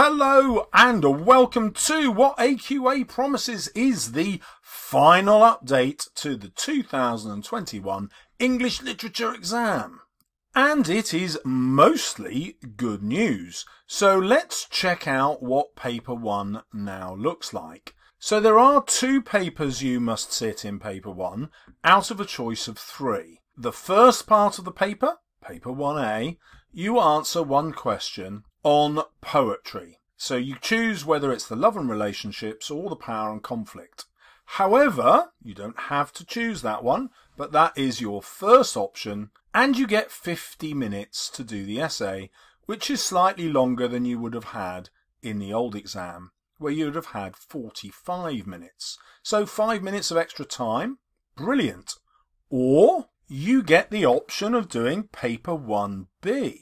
Hello and welcome to what AQA promises is the final update to the 2021 English Literature exam. And it is mostly good news. So let's check out what Paper 1 now looks like. So there are two papers you must sit in Paper 1 out of a choice of three. The first part of the paper, Paper 1A, you answer one question on poetry. So you choose whether it's the love and relationships or the power and conflict. However, you don't have to choose that one, but that is your first option, and you get 50 minutes to do the essay, which is slightly longer than you would have had in the old exam, where you would have had 45 minutes. So 5 minutes of extra time, brilliant. Or you get the option of doing Paper 1B.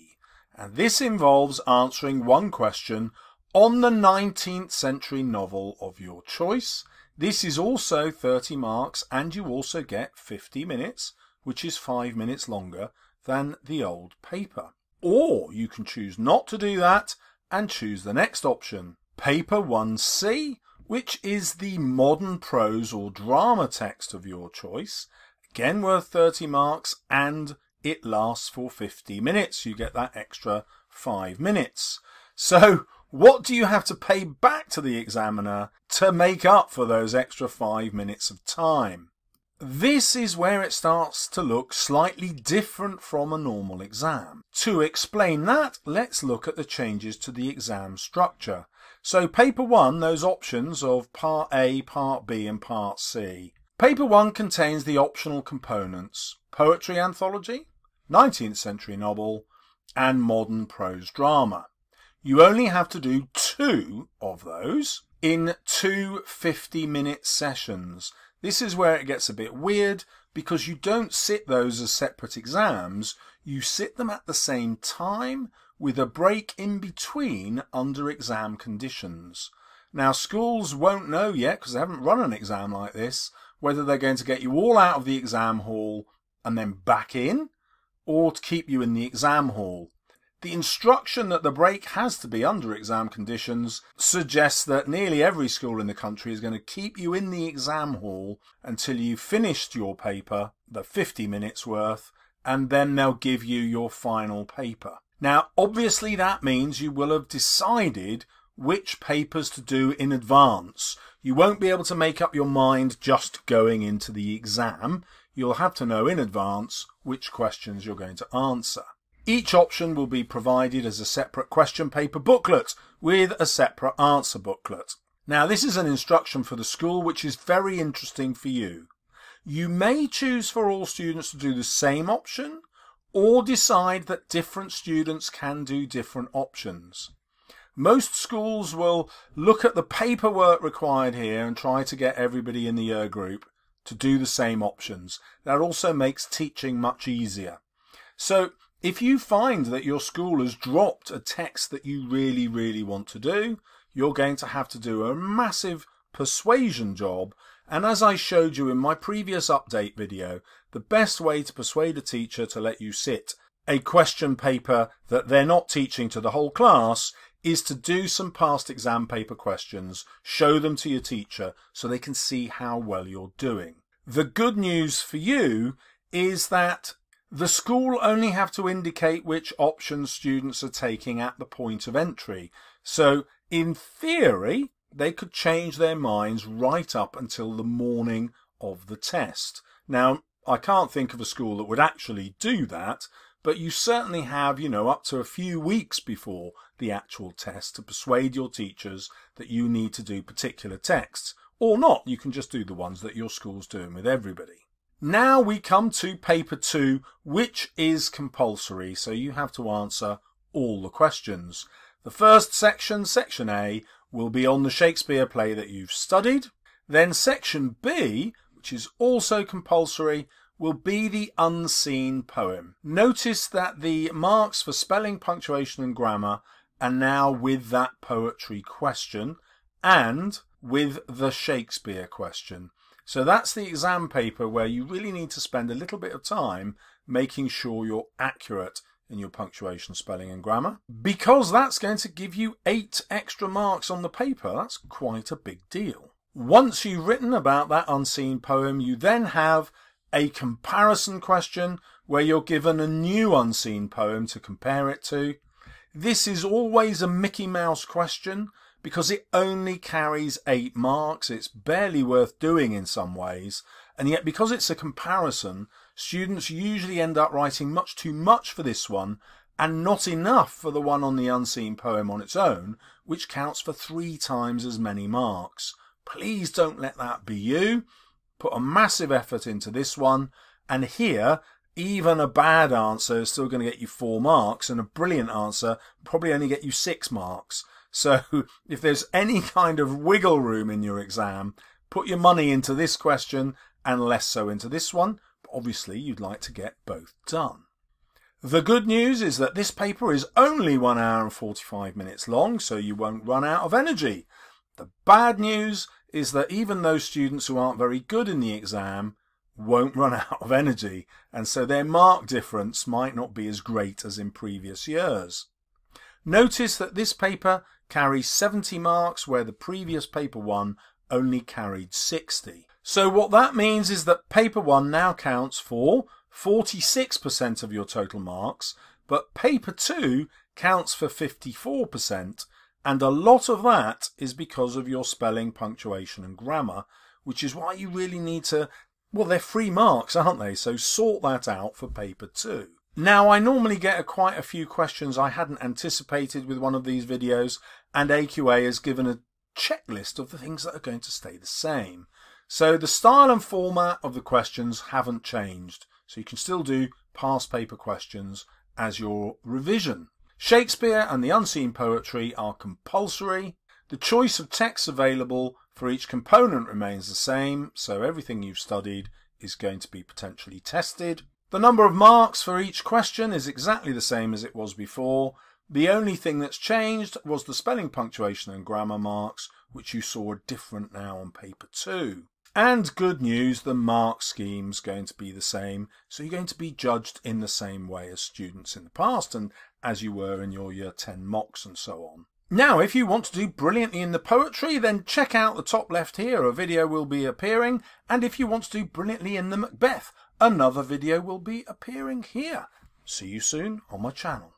And this involves answering one question on the 19th century novel of your choice. This is also 30 marks, and you also get 50 minutes, which is 5 minutes longer than the old paper. Or you can choose not to do that and choose the next option, Paper 1C, which is the modern prose or drama text of your choice, again worth 30 marks, and it lasts for 50 minutes. You get that extra 5 minutes. So what do you have to pay back to the examiner to make up for those extra 5 minutes of time? This is where it starts to look slightly different from a normal exam. To explain that, let's look at the changes to the exam structure. So Paper 1, those options of Part A, Part B and Part C. Paper 1 contains the optional components, poetry anthology, 19th century novel and modern prose drama. You only have to do 2 of those in 2 50-minute sessions. This is where it gets a bit weird, because you don't sit those as separate exams. You sit them at the same time with a break in between under exam conditions. Now, schools won't know yet, because they haven't run an exam like this, whether they're going to get you all out of the exam hall and then back in, or to keep you in the exam hall. The instruction that the break has to be under exam conditions suggests that nearly every school in the country is going to keep you in the exam hall until you've finished your paper, the 50 minutes worth, and then they'll give you your final paper. Now, obviously that means you will have decided which papers to do in advance. You won't be able to make up your mind just going into the exam. You'll have to know in advance which questions you're going to answer. Each option will be provided as a separate question paper booklet with a separate answer booklet. Now, this is an instruction for the school which is very interesting for you. You may choose for all students to do the same option, or decide that different students can do different options. Most schools will look at the paperwork required here and try to get everybody in the year group to do the same options. That also makes teaching much easier. So if you find that your school has dropped a text that you really, really want to do, you're going to have to do a massive persuasion job. And as I showed you in my previous update video, the best way to persuade a teacher to let you sit a question paper that they're not teaching to the whole class is to do some past exam paper questions, show them to your teacher so they can see how well you're doing. The good news for you is that the school only have to indicate which options students are taking at the point of entry. So in theory, they could change their minds right up until the morning of the test. Now, I can't think of a school that would actually do that, but you certainly have, up to a few weeks before the actual test to persuade your teachers that you need to do particular texts. Or not, you can just do the ones that your school's doing with everybody. Now we come to Paper 2, which is compulsory, so you have to answer all the questions. The first section, Section A, will be on the Shakespeare play that you've studied. Then Section B, which is also compulsory, will be the unseen poem. Notice that the marks for spelling, punctuation and grammar are now with that poetry question and with the Shakespeare question. So that's the exam paper where you really need to spend a little bit of time making sure you're accurate in your punctuation, spelling and grammar, because that's going to give you 8 extra marks on the paper. That's quite a big deal. Once you've written about that unseen poem, you then have a comparison question where you're given a new unseen poem to compare it to. This is always a Mickey Mouse question because it only carries 8 marks. It's barely worth doing in some ways. And yet, because it's a comparison, students usually end up writing much too much for this one and not enough for the one on the unseen poem on its own, which counts for 3 times as many marks. Please don't let that be you. Put a massive effort into this one. And here, even a bad answer is still going to get you 4 marks, and a brilliant answer probably only get you 6 marks. So if there's any kind of wiggle room in your exam, put your money into this question and less so into this one. Obviously, you'd like to get both done. The good news is that this paper is only 1 hour and 45 minutes long, so you won't run out of energy. The bad news is that even those students who aren't very good in the exam won't run out of energy, and so their mark difference might not be as great as in previous years. Notice that this paper carries 70 marks where the previous paper 1 only carried 60. So what that means is that paper 1 now counts for 46% of your total marks, but paper 2 counts for 54%, and a lot of that is because of your spelling, punctuation and grammar, which is why you really need to, well, they're free marks, aren't they? So sort that out for paper 2. Now, I normally get quite a few questions I hadn't anticipated with one of these videos, and AQA has given a checklist of the things that are going to stay the same. So the style and format of the questions haven't changed, so you can still do past paper questions as your revision. Shakespeare and the unseen poetry are compulsory. The choice of texts available for each component remains the same, so everything you've studied is going to be potentially tested. The number of marks for each question is exactly the same as it was before. The only thing that's changed was the spelling, punctuation and grammar marks, which you saw are different now on paper 2. And good news, the mark scheme's going to be the same, so you're going to be judged in the same way as students in the past and as you were in your Year 10 mocks and so on. Now, if you want to do brilliantly in the poetry, then check out the top left here. A video will be appearing. And if you want to do brilliantly in the Macbeth, another video will be appearing here. See you soon on my channel.